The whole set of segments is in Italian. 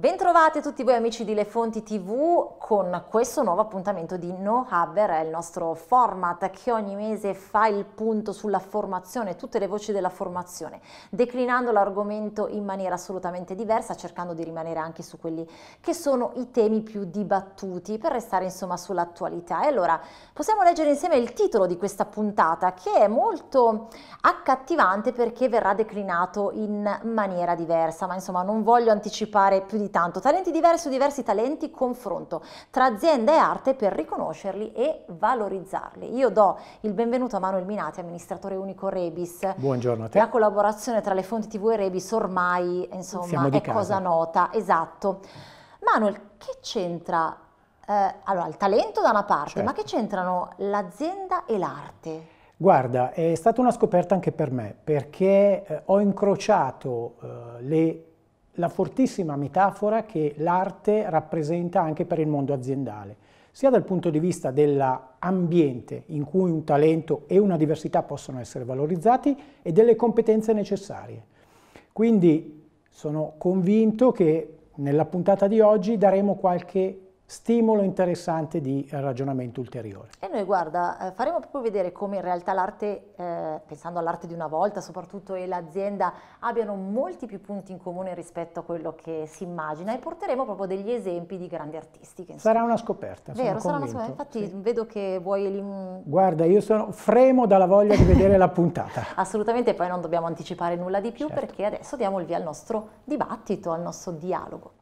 Bentrovati tutti voi amici di Le Fonti TV con questo nuovo appuntamento di KnowHubber, è il nostro format che ogni mese fa il punto sulla formazione, tutte le voci della formazione, declinando l'argomento in maniera assolutamente diversa, cercando di rimanere anche su quelli che sono i temi più dibattuti per restare insomma sull'attualità. E allora possiamo leggere insieme il titolo di questa puntata che è molto accattivante perché verrà declinato in maniera diversa, ma insomma non voglio anticipare più di tanto. Talenti diversi o diversi talenti, confronto tra azienda e arte per riconoscerli e valorizzarli. Io do il benvenuto a Manuel Minati, amministratore unico Rebis. Buongiorno a te. La collaborazione tra Le Fonti TV e Rebis ormai insomma è cosa nota. Esatto. Manuel, che c'entra allora il talento da una parte, certo, ma che c'entrano l'azienda e l'arte? Guarda, è stata una scoperta anche per me, perché ho incrociato la fortissima metafora che l'arte rappresenta anche per il mondo aziendale, sia dal punto di vista dell'ambiente in cui un talento e una diversità possono essere valorizzati e delle competenze necessarie. Quindi sono convinto che nella puntata di oggi daremo qualche stimolo interessante di ragionamento ulteriore. E noi guarda, faremo proprio vedere come in realtà l'arte, pensando all'arte di una volta soprattutto, e l'azienda abbiano molti più punti in comune rispetto a quello che si immagina, e porteremo proprio degli esempi di grandi artisti. Che sarà una scoperta, vero, sarà una scoperta, infatti sì. Vedo che vuoi... Guarda, io fremo dalla voglia di vedere la puntata. Assolutamente, poi non dobbiamo anticipare nulla di più, certo, perché adesso diamo il via al nostro dibattito, al nostro dialogo.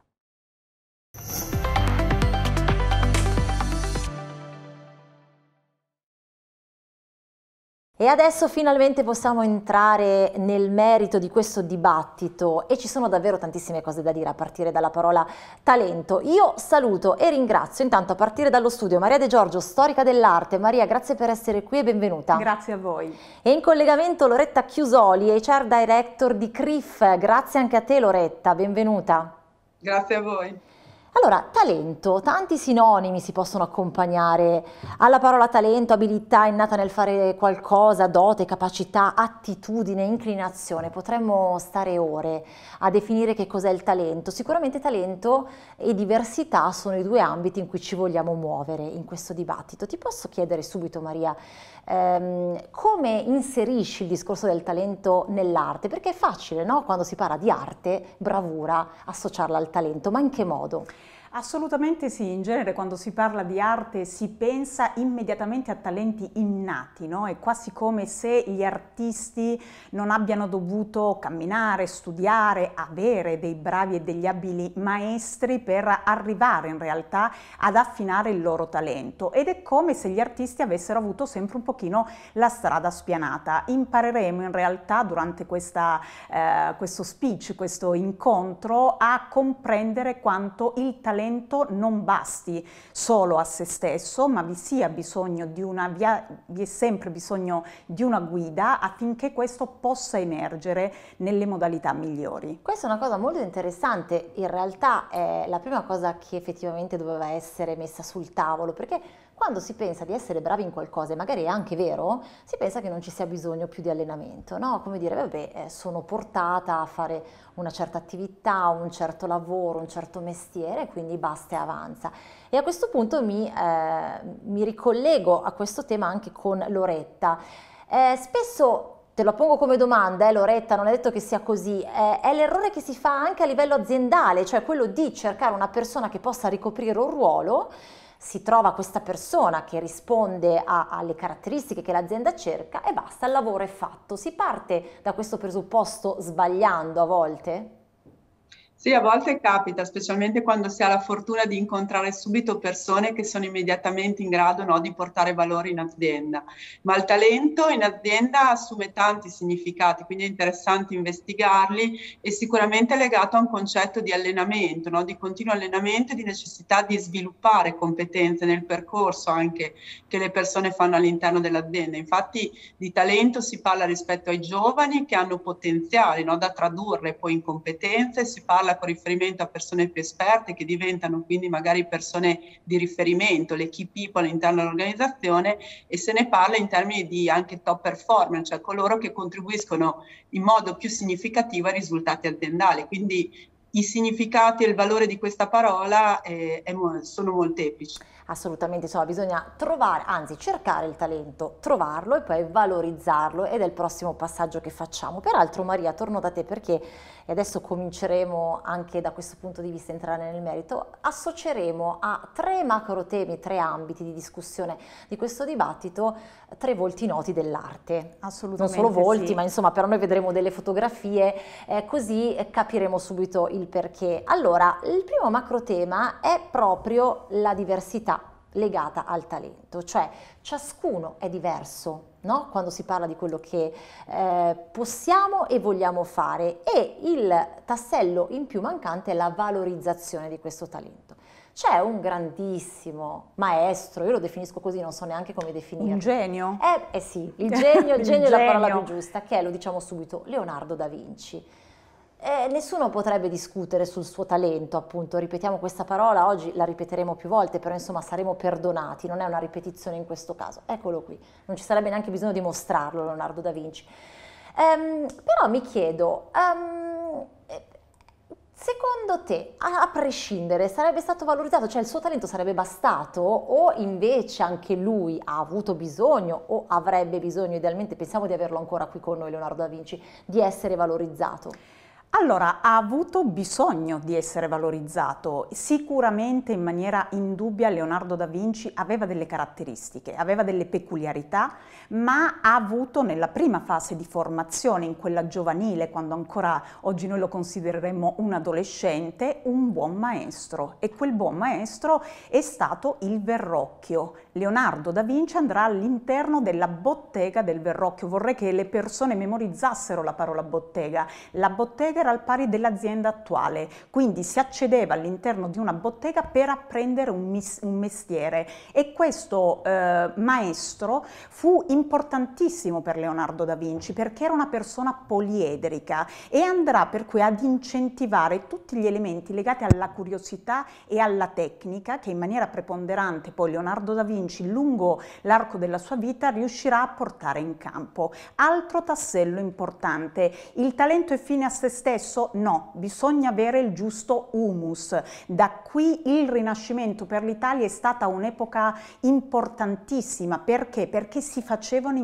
E adesso finalmente possiamo entrare nel merito di questo dibattito, e ci sono davvero tantissime cose da dire a partire dalla parola talento. Io saluto e ringrazio intanto a partire dallo studio Maria De Giorgio, storica dell'arte. Maria, grazie per essere qui e benvenuta. Grazie a voi. E in collegamento Loretta Chiusoli, HR Director di CRIF. Grazie anche a te Loretta, benvenuta. Grazie a voi. Allora, talento, tanti sinonimi si possono accompagnare alla parola talento: abilità innata nel fare qualcosa, dote, capacità, attitudine, inclinazione. Potremmo stare ore a definire che cos'è il talento. Sicuramente talento e diversità sono i due ambiti in cui ci vogliamo muovere in questo dibattito. Ti posso chiedere subito Maria, come inserisci il discorso del talento nell'arte? Perché è facile, no? Quando si parla di arte, bravura, associarla al talento, ma in che modo? Assolutamente sì, in genere quando si parla di arte si pensa immediatamente a talenti innati, no? È quasi come se gli artisti non abbiano dovuto camminare, studiare, avere dei bravi e degli abili maestri per arrivare in realtà ad affinare il loro talento, ed è come se gli artisti avessero avuto sempre un pochino la strada spianata. Impareremo in realtà durante questo incontro a comprendere quanto il talento non basti solo a se stesso, ma vi è sempre bisogno di una guida affinché questo possa emergere nelle modalità migliori. Questa è una cosa molto interessante, in realtà è la prima cosa che effettivamente doveva essere messa sul tavolo, perché quando si pensa di essere bravi in qualcosa, e magari è anche vero, si pensa che non ci sia bisogno più di allenamento, no? Come dire, vabbè, sono portata a fare una certa attività, un certo lavoro, un certo mestiere, quindi basta e avanza. E a questo punto mi ricollego a questo tema anche con Loretta. Spesso te lo pongo come domanda, Loretta, non è detto che sia così, è l'errore che si fa anche a livello aziendale, cioè quello di cercare una persona che possa ricoprire un ruolo. Si trova questa persona che risponde alle caratteristiche che l'azienda cerca e basta, il lavoro è fatto. Si parte da questo presupposto sbagliando a volte? Sì, a volte capita, specialmente quando si ha la fortuna di incontrare subito persone che sono immediatamente in grado, no, di portare valore in azienda. Ma il talento in azienda assume tanti significati, quindi è interessante investigarli, e sicuramente è legato a un concetto di allenamento, no, di continuo allenamento e di necessità di sviluppare competenze nel percorso anche che le persone fanno all'interno dell'azienda. Infatti di talento si parla rispetto ai giovani che hanno potenziale, no, da tradurre poi in competenze, si parla con riferimento a persone più esperte che diventano quindi magari persone di riferimento, le key people all'interno dell'organizzazione, e se ne parla in termini di anche top performer, cioè coloro che contribuiscono in modo più significativo ai risultati aziendali. Quindi i significati e il valore di questa parola sono molteplici. Assolutamente, insomma, bisogna trovare, anzi cercare il talento, trovarlo e poi valorizzarlo, ed è il prossimo passaggio che facciamo. Peraltro Maria, torno da te perché adesso cominceremo anche da questo punto di vista a entrare nel merito, associeremo a tre macro temi, tre ambiti di discussione di questo dibattito, tre volti noti dell'arte. Assolutamente. Non solo volti, sì, ma insomma però noi vedremo delle fotografie, così capiremo subito il perché. Allora, il primo macro tema è proprio la diversità legata al talento, cioè ciascuno è diverso, no? Quando si parla di quello che possiamo e vogliamo fare, e il tassello in più mancante è la valorizzazione di questo talento. C'è un grandissimo maestro, io lo definisco così, non so neanche come definirlo. Un genio. Eh sì, il genio, il genio è la parola più giusta, che è, lo diciamo subito, Leonardo da Vinci. Nessuno potrebbe discutere sul suo talento, appunto, ripetiamo questa parola, oggi la ripeteremo più volte, però insomma saremo perdonati, non è una ripetizione in questo caso, eccolo qui, non ci sarebbe neanche bisogno di mostrarlo Leonardo da Vinci. Però mi chiedo, secondo te, a prescindere, sarebbe stato valorizzato, cioè il suo talento sarebbe bastato, o invece anche lui ha avuto bisogno o avrebbe bisogno, idealmente pensiamo di averlo ancora qui con noi Leonardo da Vinci, di essere valorizzato? Allora, ha avuto bisogno di essere valorizzato, sicuramente in maniera indubbia Leonardo da Vinci aveva delle caratteristiche, aveva delle peculiarità, ma ha avuto nella prima fase di formazione, in quella giovanile, quando ancora oggi noi lo considereremmo un adolescente, un buon maestro, e quel buon maestro è stato il Verrocchio. Leonardo da Vinci andrà all'interno della bottega del Verrocchio, vorrei che le persone memorizzassero la parola bottega, la bottega era al pari dell'azienda attuale, quindi si accedeva all'interno di una bottega per apprendere un mestiere, e questo maestro fu importantissimo per Leonardo da Vinci perché era una persona poliedrica e andrà per cui ad incentivare tutti gli elementi legati alla curiosità e alla tecnica che in maniera preponderante poi Leonardo da Vinci lungo l'arco della sua vita riuscirà a portare in campo. Altro tassello importante, il talento è fine a se stesso? No, bisogna avere il giusto humus. Da qui il Rinascimento per l'Italia è stata un'epoca importantissima, perché? Perché si facevano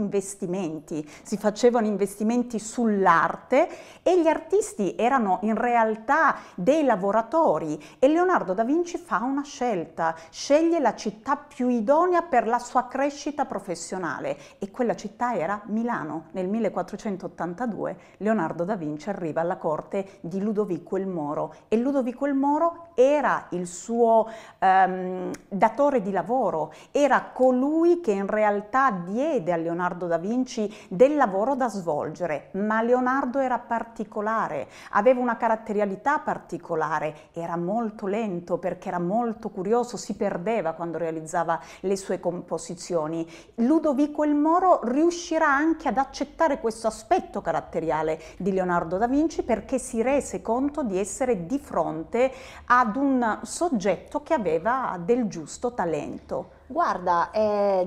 investimenti sull'arte e gli artisti erano in realtà dei lavoratori, e Leonardo da Vinci fa una scelta, sceglie la città più idonea per la sua crescita professionale, e quella città era Milano. Nel 1482 Leonardo da Vinci arriva alla corte di Ludovico il Moro, e Ludovico il Moro era il suo datore di lavoro, era colui che in realtà diede a Leonardo da Vinci del lavoro da svolgere, ma Leonardo era particolare, aveva una caratterialità particolare, era molto lento perché era molto curioso, si perdeva quando realizzava le sue composizioni. Ludovico il Moro riuscirà anche ad accettare questo aspetto caratteriale di Leonardo da Vinci perché si rese conto di essere di fronte ad un soggetto che aveva del giusto talento. Guarda,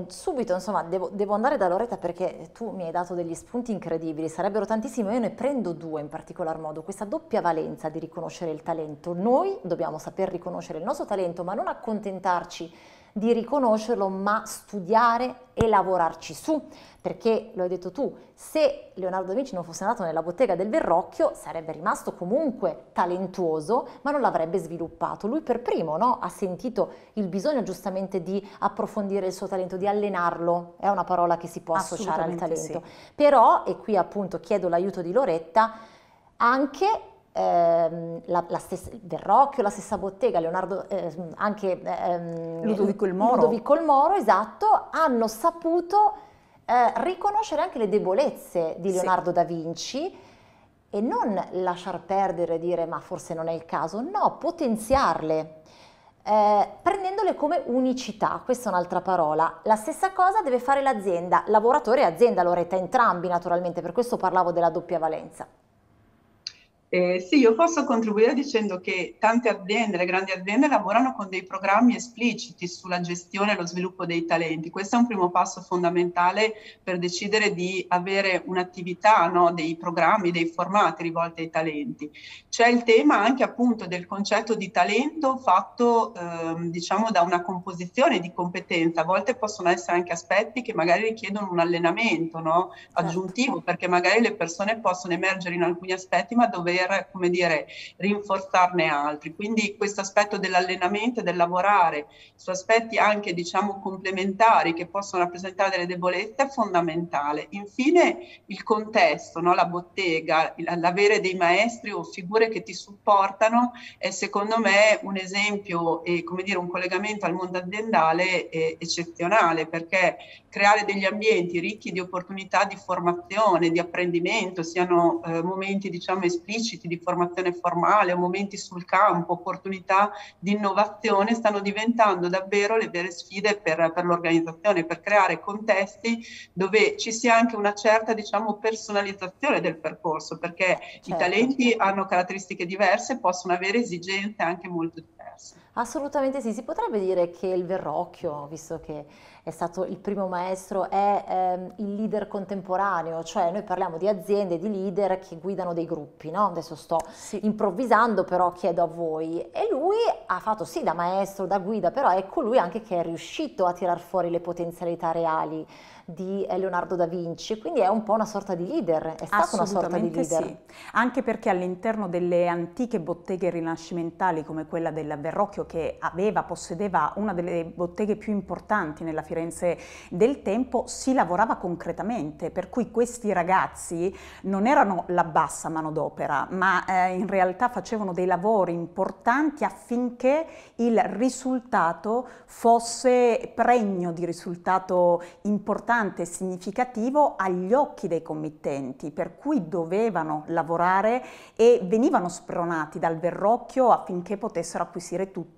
subito insomma devo andare da Loretta perché tu mi hai dato degli spunti incredibili, sarebbero tantissimi, io ne prendo due in particolar modo, questa doppia valenza di riconoscere il talento. Noi dobbiamo saper riconoscere il nostro talento, ma non accontentarci di riconoscerlo, ma studiare e lavorarci su, perché lo hai detto tu, se Leonardo da Vinci non fosse andato nella bottega del Verrocchio sarebbe rimasto comunque talentuoso, ma non l'avrebbe sviluppato. Lui per primo, no? Ha sentito il bisogno giustamente di approfondire il suo talento, di allenarlo, è una parola che si può associare al talento. Sì. Però, e qui appunto chiedo l'aiuto di Loretta, anche Verrocchio, la stessa bottega, Leonardo, anche Ludovico il Moro. Ludovico il Moro, esatto, hanno saputo riconoscere anche le debolezze di Leonardo, sì, da Vinci, e non lasciar perdere e dire ma forse non è il caso, no, potenziarle, prendendole come unicità, questa è un'altra parola. La stessa cosa deve fare l'azienda, lavoratore e azienda, Loretta, entrambi naturalmente, per questo parlavo della doppia valenza. Sì, io posso contribuire dicendo che tante aziende, le grandi aziende, lavorano con dei programmi espliciti sulla gestione e lo sviluppo dei talenti. Questo è un primo passo fondamentale per decidere di avere un'attività, no, dei programmi, dei formati rivolti ai talenti. C'è il tema anche appunto del concetto di talento fatto diciamo da una composizione di competenza. A volte possono essere anche aspetti che magari richiedono un allenamento, no, aggiuntivo, perché magari le persone possono emergere in alcuni aspetti ma dove, come dire, rinforzarne altri. Quindi questo aspetto dell'allenamento e del lavorare su aspetti anche, diciamo, complementari che possono rappresentare delle debolezze è fondamentale. Infine il contesto, no? La bottega, l'avere dei maestri o figure che ti supportano è secondo me un esempio e, come dire, un collegamento al mondo aziendale eccezionale, perché creare degli ambienti ricchi di opportunità di formazione, di apprendimento, siano momenti, diciamo, espliciti di formazione formale, momenti sul campo, opportunità di innovazione, stanno diventando davvero le vere sfide per l'organizzazione, per creare contesti dove ci sia anche una certa, diciamo, personalizzazione del percorso, perché certo, i talenti hanno caratteristiche diverse, possono avere esigenze anche molto diverse. Assolutamente sì, si potrebbe dire che il Verrocchio, visto che è stato il primo maestro, è il leader contemporaneo, cioè noi parliamo di aziende, di leader che guidano dei gruppi, no? Adesso sto improvvisando, però chiedo a voi. E lui ha fatto sì da maestro, da guida, però è colui anche che è riuscito a tirar fuori le potenzialità reali di Leonardo da Vinci, quindi è un po' una sorta di leader, è stato una sorta di leader. Sì. Anche perché all'interno delle antiche botteghe rinascimentali come quella del Verrocchio, che possedeva una delle botteghe più importanti nella Firenze del tempo, si lavorava concretamente, per cui questi ragazzi non erano la bassa manodopera, ma in realtà facevano dei lavori importanti affinché il risultato fosse pregno di risultato importante e significativo agli occhi dei committenti, per cui dovevano lavorare e venivano spronati dal Verrocchio affinché potessero acquisire tutte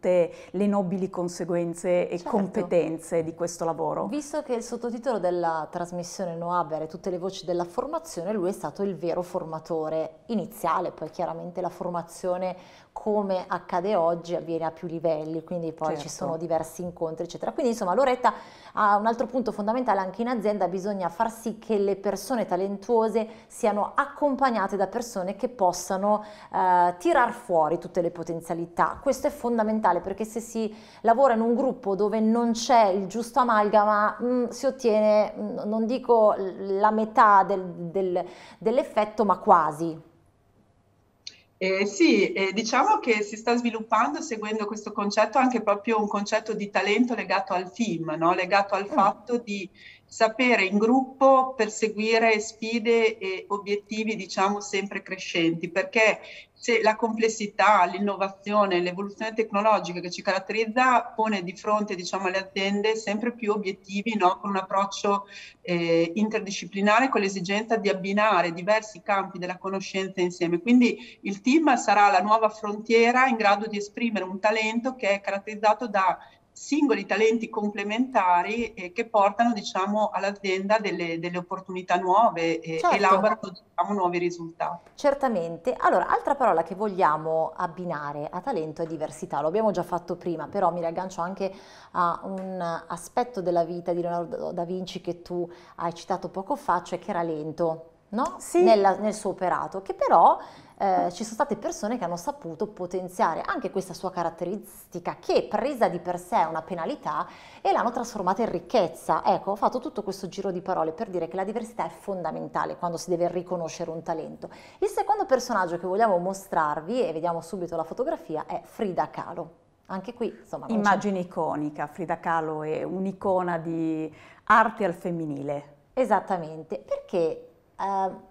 le nobili conseguenze e competenze di questo lavoro. Visto che il sottotitolo della trasmissione KnowHubber è tutte le voci della formazione, lui è stato il vero formatore iniziale, poi chiaramente la formazione come accade oggi avviene a più livelli, quindi poi ci sono diversi incontri eccetera. Quindi insomma, Loretta, ha un altro punto fondamentale: anche in azienda bisogna far sì che le persone talentuose siano accompagnate da persone che possano tirar fuori tutte le potenzialità. Questo è fondamentale, perché se si lavora in un gruppo dove non c'è il giusto amalgama, si ottiene, non dico la metà dell'effetto, ma quasi. Sì, diciamo che si sta sviluppando, seguendo questo concetto, anche proprio un concetto di talento legato al team, no? Legato al fatto di sapere in gruppo perseguire sfide e obiettivi, diciamo, sempre crescenti, perché se la complessità, l'innovazione, l'evoluzione tecnologica che ci caratterizza pone di fronte, diciamo, alle aziende sempre più obiettivi, no? Con un approccio interdisciplinare, con l'esigenza di abbinare diversi campi della conoscenza insieme. Quindi il team sarà la nuova frontiera in grado di esprimere un talento che è caratterizzato da singoli talenti complementari che portano, diciamo, all'azienda delle opportunità nuove e elaborano, diciamo, nuovi risultati. Certamente. Allora, altra parola che vogliamo abbinare a talento è diversità. Lo abbiamo già fatto prima, però mi riaggancio anche a un aspetto della vita di Leonardo da Vinci che tu hai citato poco fa, cioè che era lento, no? Sì. Nel suo operato, che però ci sono state persone che hanno saputo potenziare anche questa sua caratteristica, che presa di per sé è una penalità, e l'hanno trasformata in ricchezza. Ecco, ho fatto tutto questo giro di parole per dire che la diversità è fondamentale quando si deve riconoscere un talento. Il secondo personaggio che vogliamo mostrarvi, e vediamo subito la fotografia, è Frida Kahlo. Anche qui, insomma, immagine iconica. Frida Kahlo è un'icona di arte al femminile. Esattamente, perché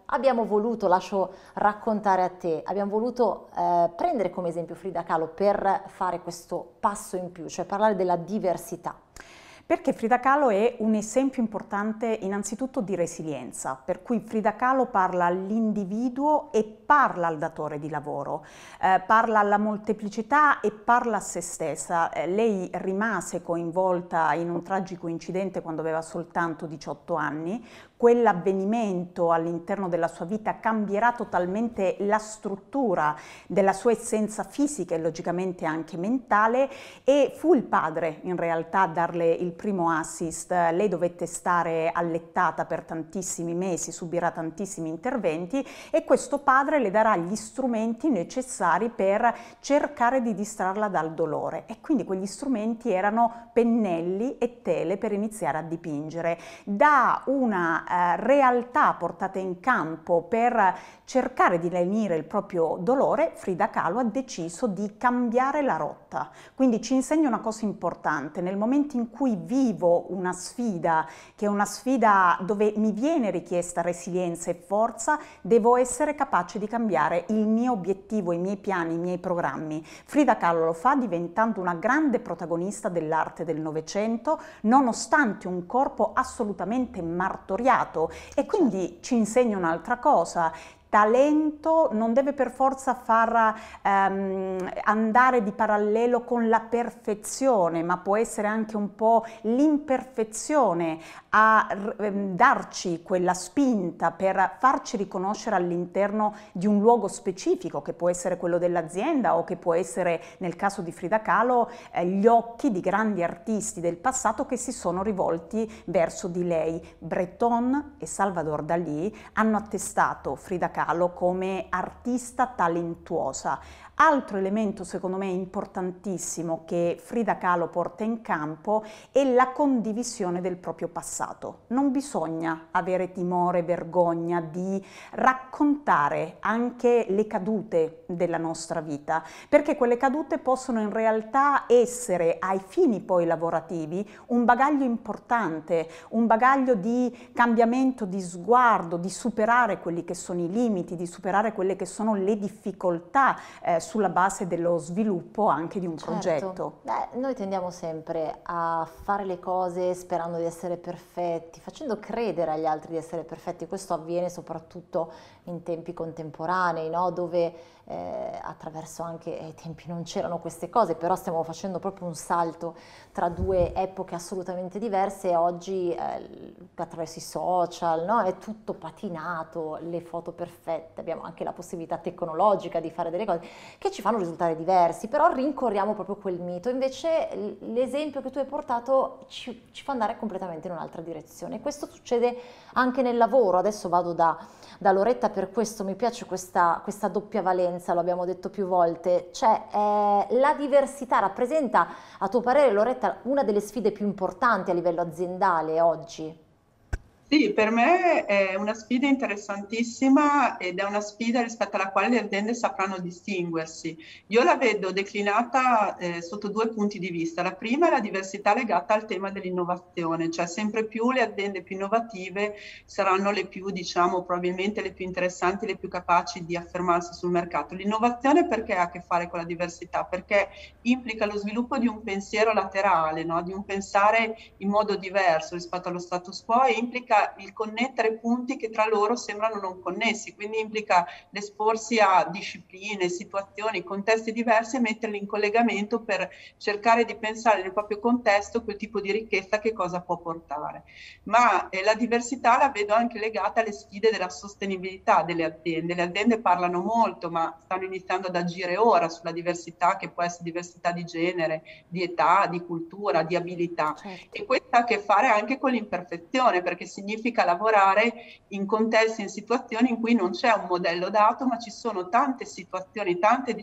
abbiamo voluto, lascio raccontare a te, abbiamo voluto prendere come esempio Frida Kahlo per fare questo passo in più, cioè parlare della diversità. Perché Frida Kahlo è un esempio importante innanzitutto di resilienza, per cui Frida Kahlo parla all'individuo e parla al datore di lavoro, parla alla molteplicità e parla a se stessa. Lei rimase coinvolta in un tragico incidente quando aveva soltanto 18 anni, quell'avvenimento all'interno della sua vita cambierà totalmente la struttura della sua essenza fisica e logicamente anche mentale, e fu il padre in realtà a darle il primo assist. Lei dovette stare allettata per tantissimi mesi, subirà tantissimi interventi e questo padre le darà gli strumenti necessari per cercare di distrarla dal dolore, e quindi quegli strumenti erano pennelli e tele per iniziare a dipingere. Da una realtà portata in campo per cercare di lenire il proprio dolore, Frida Kahlo ha deciso di cambiare la rotta. Quindi ci insegna una cosa importante: nel momento in cui vivo una sfida, che è una sfida dove mi viene richiesta resilienza e forza, devo essere capace di cambiare il mio obiettivo, i miei piani, i miei programmi. Frida Kahlo lo fa diventando una grande protagonista dell'arte del Novecento, nonostante un corpo assolutamente martoriato, e quindi ci insegna un'altra cosa: talento non deve per forza far andare di parallelo con la perfezione, ma può essere anche un po' l'imperfezione a darci quella spinta per farci riconoscere all'interno di un luogo specifico, che può essere quello dell'azienda o che può essere, nel caso di Frida Kahlo, gli occhi di grandi artisti del passato che si sono rivolti verso di lei. Breton e Salvador Dalì hanno attestato Frida Kahlo come artista talentuosa. Altro elemento secondo me importantissimo che Frida Kahlo porta in campo è la condivisione del proprio passato. Non bisogna avere timore, vergogna di raccontare anche le cadute della nostra vita, perché quelle cadute possono in realtà essere, ai fini poi lavorativi, un bagaglio importante, un bagaglio di cambiamento, di sguardo, di superare quelli che sono i limiti, di superare quelle che sono le difficoltà sulla base dello sviluppo anche di un progetto. Beh, noi tendiamo sempre a fare le cose sperando di essere perfetti, facendo credere agli altri di essere perfetti. Questo avviene soprattutto in tempi contemporanei, no? Dove attraverso anche ai tempi non c'erano queste cose, però stiamo facendo proprio un salto tra due epoche assolutamente diverse. Oggi attraverso i social, no? È tutto patinato, le foto perfette, abbiamo anche la possibilità tecnologica di fare delle cose che ci fanno risultare diversi, però rincorriamo proprio quel mito. Invece l'esempio che tu hai portato ci fa andare completamente in un'altra direzione. Questo succede anche nel lavoro. Adesso vado da Loretta, per questo mi piace questa doppia valenza, lo abbiamo detto più volte, cioè la diversità rappresenta, a tuo parere Loretta, una delle sfide più importanti a livello aziendale oggi? Sì, per me è una sfida interessantissima ed è una sfida rispetto alla quale le aziende sapranno distinguersi. Io la vedo declinata sotto due punti di vista. La prima è la diversità legata al tema dell'innovazione, cioè sempre più le aziende più innovative saranno le più, diciamo, probabilmente le più interessanti, le più capaci di affermarsi sul mercato. L'innovazione perché ha a che fare con la diversità? Perché implica lo sviluppo di un pensiero laterale, no? Di un pensare in modo diverso rispetto allo status quo, e implica il connettere punti che tra loro sembrano non connessi, quindi implica l'esporsi a discipline, situazioni, contesti diversi e metterli in collegamento per cercare di pensare nel proprio contesto quel tipo di ricchezza che cosa può portare. Ma la diversità la vedo anche legata alle sfide della sostenibilità delle aziende. Le aziende parlano molto, ma stanno iniziando ad agire ora sulla diversità, che può essere diversità di genere, di età, di cultura, di abilità. Certo. E questo ha a che fare anche con l'imperfezione, perché significa lavorare in contesti, in situazioni in cui non c'è un modello dato, ma ci sono tante situazioni, tanti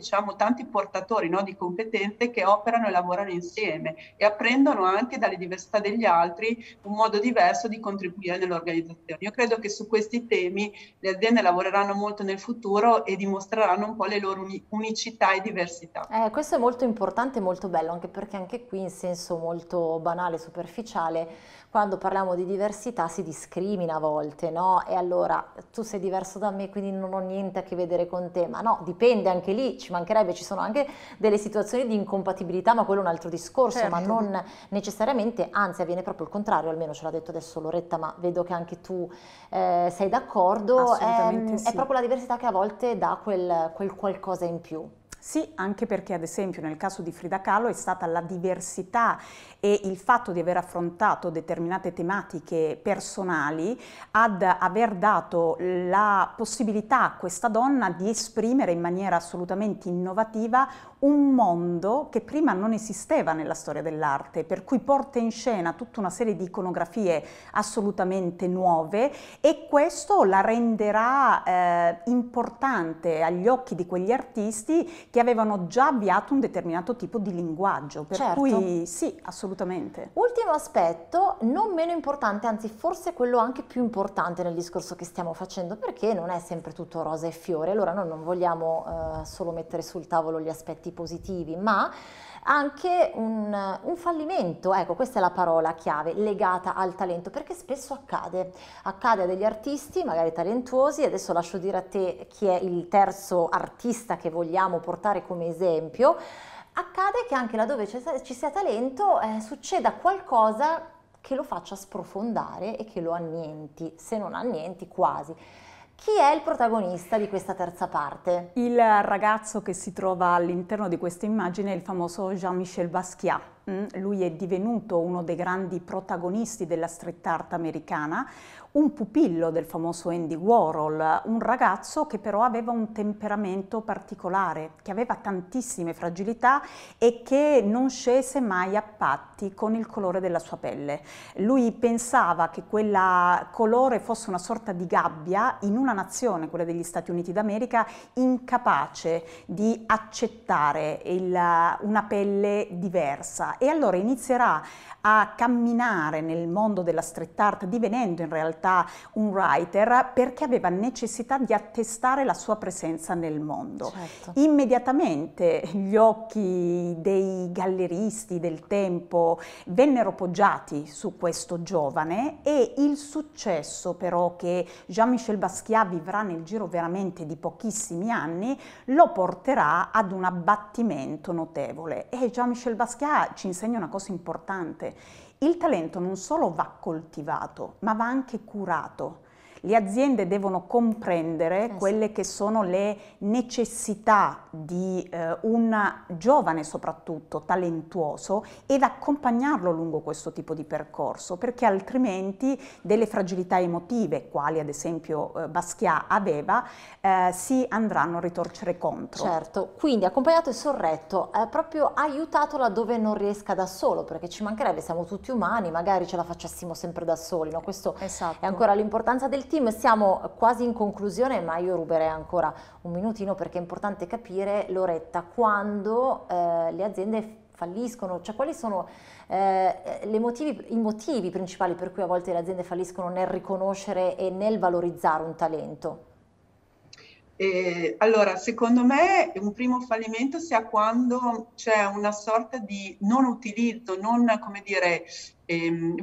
portatori, no, di competenze che operano e lavorano insieme e apprendono anche dalle diversità degli altri un modo diverso di contribuire nell'organizzazione. Io credo che su questi temi le aziende lavoreranno molto nel futuro e dimostreranno un po' le loro unicità e diversità. Questo è molto importante e molto bello, anche perché anche qui, in senso molto banale, superficiale, quando parliamo di diversità si discrimina a volte, no? E allora tu sei diverso da me, quindi non ho niente a che vedere con te. Ma no, dipende, anche lì ci mancherebbe, ci sono anche delle situazioni di incompatibilità, ma quello è un altro discorso. Certo. Ma non necessariamente, anzi avviene proprio il contrario, almeno ce l'ha detto adesso Loretta, ma vedo che anche tu sei d'accordo. Assolutamente sì. È proprio la diversità che a volte dà quel qualcosa in più. Sì, anche perché ad esempio nel caso di Frida Kahlo è stata la diversità e il fatto di aver affrontato determinate tematiche personali ad aver dato la possibilità a questa donna di esprimere in maniera assolutamente innovativa un mondo che prima non esisteva nella storia dell'arte, per cui porta in scena tutta una serie di iconografie assolutamente nuove, e questo la renderà importante agli occhi di quegli artisti che avevano già avviato un determinato tipo di linguaggio, per certo. Cui sì, assolutamente. Ultimo aspetto, non meno importante, anzi forse quello anche più importante nel discorso che stiamo facendo, perché non è sempre tutto rosa e fiore, allora noi non vogliamo solo mettere sul tavolo gli aspetti positivi, ma anche un fallimento, ecco, questa è la parola chiave, legata al talento, perché spesso accade a degli artisti magari talentuosi. Adesso lascio dire a te chi è il terzo artista che vogliamo portare come esempio. Accade che anche laddove ci sia talento succeda qualcosa che lo faccia sprofondare e che lo annienti, se non annienti quasi. Chi è il protagonista di questa terza parte? Il ragazzo che si trova all'interno di questa immagine è il famoso Jean-Michel Basquiat. Lui è divenuto uno dei grandi protagonisti della street art americana, un pupillo del famoso Andy Warhol, un ragazzo che però aveva un temperamento particolare, che aveva tantissime fragilità e che non scese mai a patti con il colore della sua pelle. Lui pensava che quel colore fosse una sorta di gabbia in una nazione, quella degli Stati Uniti d'America, incapace di accettare una pelle diversa. E allora inizierà a camminare nel mondo della street art, divenendo in realtà un writer, perché aveva necessità di attestare la sua presenza nel mondo. Certo. Immediatamente gli occhi dei galleristi del tempo vennero poggiati su questo giovane, e il successo però che Jean-Michel Basquiat vivrà nel giro veramente di pochissimi anni lo porterà ad un abbattimento notevole. E Jean-Michel Basquiat ci insegna una cosa importante: il talento non solo va coltivato, ma va anche curato. Le aziende devono comprendere quelle che sono le necessità di un giovane, soprattutto talentuoso, ed accompagnarlo lungo questo tipo di percorso, perché altrimenti delle fragilità emotive, quali ad esempio Basquiat aveva, si andranno a ritorcere contro. Certo, quindi accompagnato e sorretto, proprio aiutato laddove non riesca da solo, perché ci mancherebbe, siamo tutti umani, magari ce la facessimo sempre da soli, no? Questo esatto. È ancora l'importanza del team. Siamo quasi in conclusione, ma io ruberei ancora un minutino, perché è importante capire, Loretta, quando le aziende falliscono, cioè quali sono i motivi principali per cui a volte le aziende falliscono nel riconoscere e nel valorizzare un talento? Allora, secondo me un primo fallimento sia quando c'è una sorta di non utilizzo, non, come dire,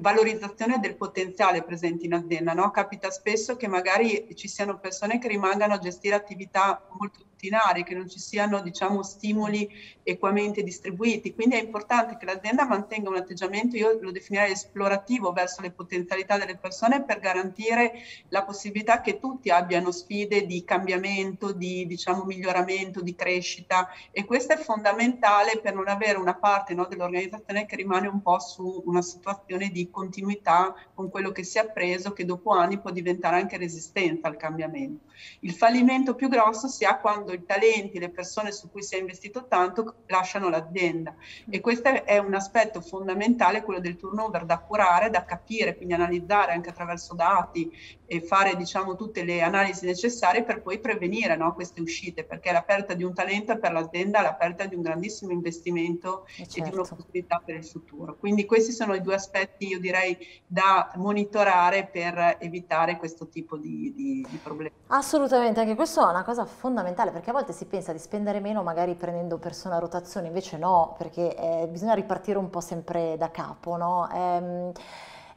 valorizzazione del potenziale presente in azienda, no? Capita spesso che magari ci siano persone che rimangano a gestire attività molto rutinarie, che non ci siano, diciamo, stimoli equamente distribuiti, quindi è importante che l'azienda mantenga un atteggiamento, io lo definirei esplorativo, verso le potenzialità delle persone, per garantire la possibilità che tutti abbiano sfide di cambiamento, di, diciamo, miglioramento, di crescita, e questo è fondamentale per non avere una parte, no, dell'organizzazione che rimane un po' su una situazione di continuità con quello che si è appreso, che dopo anni può diventare anche resistenza al cambiamento. Il fallimento più grosso si ha quando i talenti, le persone su cui si è investito tanto, lasciano l'azienda, e questo è un aspetto fondamentale, quello del turnover, da curare, da capire, quindi analizzare anche attraverso dati e fare, diciamo, tutte le analisi necessarie per poi prevenire, no, queste uscite, perché la perdita di un talento è per l'azienda la perdita di un grandissimo investimento e di un'opportunità per il futuro. Quindi questi sono i due aspetti, io direi, da monitorare per evitare questo tipo di problemi. Assolutamente, anche questo è una cosa fondamentale, perché a volte si pensa di spendere meno magari prendendo persone a rotazione, invece no, perché bisogna ripartire un po' sempre da capo, no?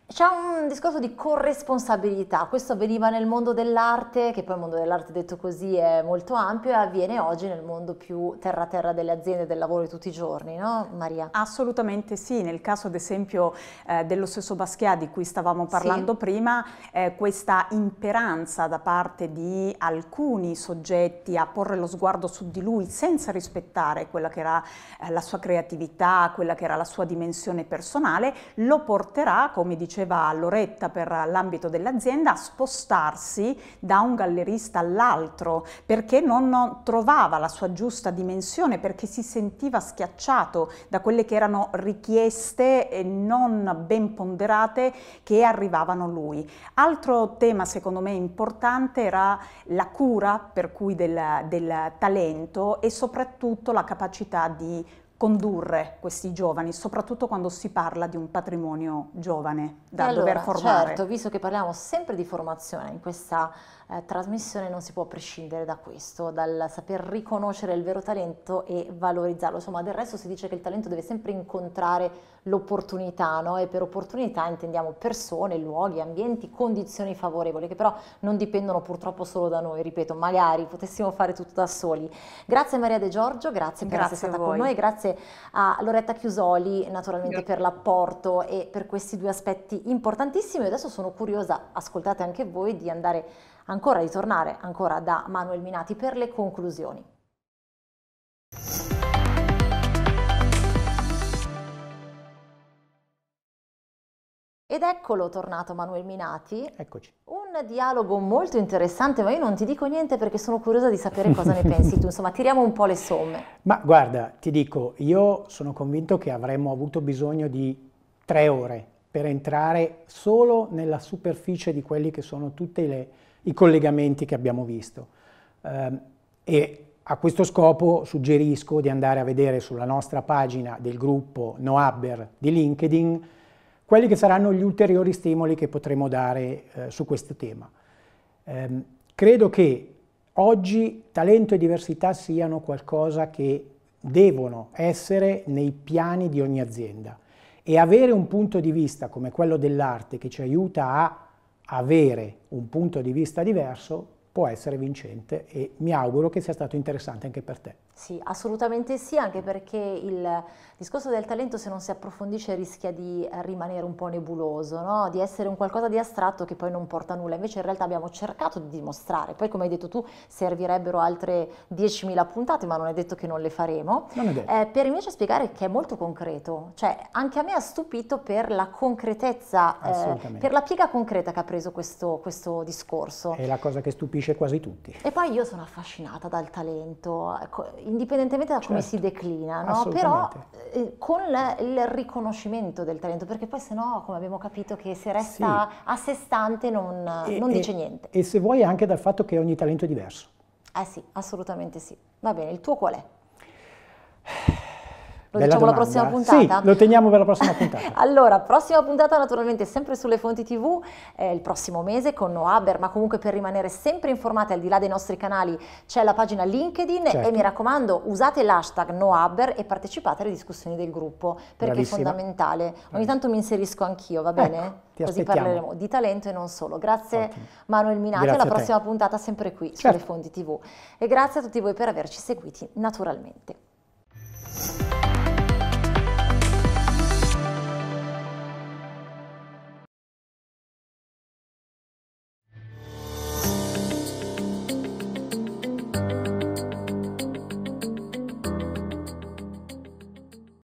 C'è un discorso di corresponsabilità, questo avveniva nel mondo dell'arte, che poi il mondo dell'arte detto così è molto ampio, e avviene oggi nel mondo più terra-terra delle aziende, del lavoro di tutti i giorni, no Maria? Assolutamente sì, nel caso ad esempio dello stesso Basquiat di cui stavamo parlando sì. prima, questa imperanza da parte di alcuni soggetti a porre lo sguardo su di lui senza rispettare quella che era la sua creatività, quella che era la sua dimensione personale, lo porterà, come diceva Loretta, per l'ambito dell'azienda a spostarsi da un gallerista all'altro, perché non trovava la sua giusta dimensione, perché si sentiva schiacciato da quelle che erano richieste non ben ponderate che arrivavano lui. Altro tema secondo me importante era la cura per cui del talento e soprattutto la capacità di condurre questi giovani, soprattutto quando si parla di un patrimonio giovane da dover formare. Certo, visto che parliamo sempre di formazione in questa trasmissione, non si può prescindere da questo, dal saper riconoscere il vero talento e valorizzarlo. Insomma, del resto si dice che il talento deve sempre incontrare l'opportunità, no? E per opportunità intendiamo persone, luoghi, ambienti, condizioni favorevoli, che però non dipendono purtroppo solo da noi, ripeto, magari potessimo fare tutto da soli. Grazie Maria De Giorgio, grazie per essere stata con noi, grazie a Loretta Chiusoli naturalmente per l'apporto e per questi due aspetti importantissimi. E adesso sono curiosa, ascoltate anche voi, di andare ancora, di tornare ancora da Manuel Minati per le conclusioni. Ed eccolo tornato Manuel Minati. Eccoci. Un dialogo molto interessante, ma io non ti dico niente perché sono curiosa di sapere cosa ne pensi tu. Insomma, tiriamo un po' le somme. Ma guarda, ti dico, io sono convinto che avremmo avuto bisogno di 3 ore per entrare solo nella superficie di quelli che sono tutti i collegamenti che abbiamo visto. E a questo scopo suggerisco di andare a vedere sulla nostra pagina del gruppo KnowHubber di LinkedIn quelli che saranno gli ulteriori stimoli che potremo dare su questo tema. Credo che oggi talento e diversità siano qualcosa che devono essere nei piani di ogni azienda, e avere un punto di vista come quello dell'arte che ci aiuta a avere un punto di vista diverso può essere vincente, e mi auguro che sia stato interessante anche per te. Sì, assolutamente sì, anche perché il discorso del talento, se non si approfondisce, rischia di rimanere un po' nebuloso, no? Di essere un qualcosa di astratto che poi non porta a nulla. Invece in realtà abbiamo cercato di dimostrare, poi come hai detto tu servirebbero altre 10.000 puntate, ma non è detto che non le faremo, non è detto. Per invece spiegare che è molto concreto, cioè anche a me ha stupito per la concretezza, per la piega concreta che ha preso questo discorso. È la cosa che stupisce quasi tutti. E poi io sono affascinata dal talento, indipendentemente da come si declina, no? Però con il riconoscimento del talento, perché poi sennò, come abbiamo capito, che se resta a sé stante non dice niente. E se vuoi anche dal fatto che ogni talento è diverso. Eh sì, assolutamente sì. Va bene, il tuo qual è? Lo diciamo alla prossima puntata? Sì, lo teniamo per la prossima puntata. Allora, prossima puntata naturalmente sempre sulle Fonti TV, il prossimo mese con KnowHubber, ma comunque per rimanere sempre informati al di là dei nostri canali c'è la pagina LinkedIn, certo. E mi raccomando, usate l'hashtag KnowHubber e partecipate alle discussioni del gruppo, perché Bravissima. È fondamentale. Ogni tanto mi inserisco anch'io, va bene? Ti aspettiamo. Così parleremo di talento e non solo. Grazie Ottimo. Manuel Minati, grazie alla prossima puntata sempre qui certo. sulle Fonti TV. E grazie a tutti voi per averci seguiti naturalmente.